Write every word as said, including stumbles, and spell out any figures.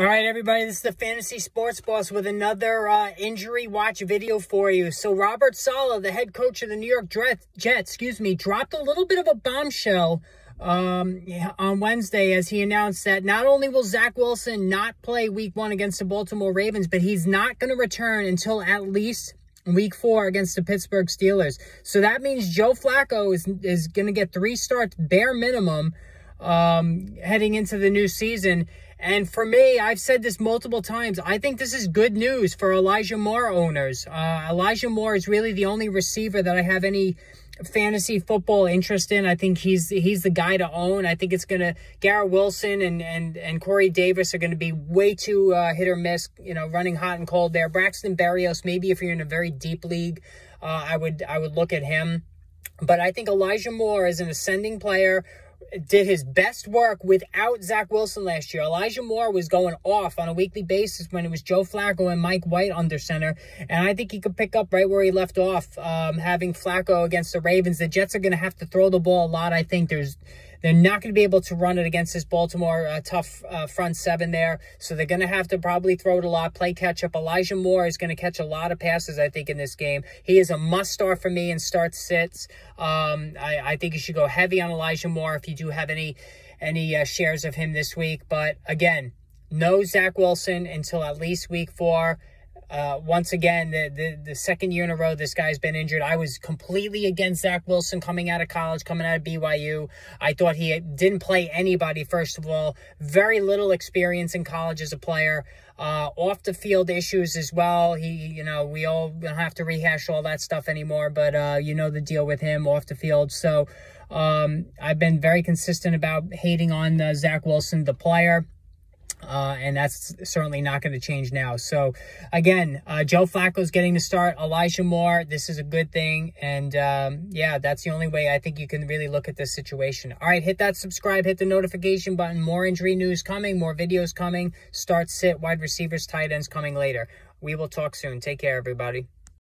All right, everybody, this is the Fantasy Sports Boss with another uh, injury watch video for you. So Robert Saleh, the head coach of the New York Jets, excuse me, dropped a little bit of a bombshell um, on Wednesday as he announced that not only will Zach Wilson not play week one against the Baltimore Ravens, but he's not going to return until at least week four against the Pittsburgh Steelers. So that means Joe Flacco is, is going to get three starts bare minimum um, heading into the new season. And for me, I've said this multiple times, I think this is good news for Elijah Moore owners. Uh, Elijah Moore is really the only receiver that I have any fantasy football interest in. I think he's he's the guy to own. I think it's going to, Garrett Wilson and, and, and Corey Davis are going to be way too uh, hit or miss, you know, running hot and cold there. Braxton Barrios, maybe if you're in a very deep league, uh, I would I would look at him. But I think Elijah Moore is an ascending player. Did his best work without Zach Wilson last year. Elijah Moore was going off on a weekly basis when it was Joe Flacco and Mike White under center. And I think he could pick up right where he left off, um, having Flacco against the Ravens. The Jets are going to have to throw the ball a lot. I think there's they're not going to be able to run it against this Baltimore uh, tough uh, front seven there. So they're going to have to probably throw it a lot, play catch-up. Elijah Moore is going to catch a lot of passes, I think, in this game. He is a must-start for me in start sits. Um, I, I think you should go heavy on Elijah Moore if you do have any, any uh, shares of him this week. But, again, no Zach Wilson until at least week four. Uh, once again, the, the the second year in a row, this guy's been injured. I was completely against Zach Wilson coming out of college, coming out of B Y U. I thought he didn't play anybody, first of all. Very little experience in college as a player. Uh, off-the-field issues as well. He, you know, we all don't have to rehash all that stuff anymore, but uh, you know the deal with him off the field. So um, I've been very consistent about hating on uh, Zach Wilson, the player. Uh, and that's certainly not going to change now. So, again, uh, Joe Flacco's getting the start. Elijah Moore, this is a good thing. And, um, yeah, that's the only way I think you can really look at this situation. All right, hit that subscribe, hit the notification button. More injury news coming, more videos coming. Start, sit, wide receivers, tight ends coming later. We will talk soon. Take care, everybody.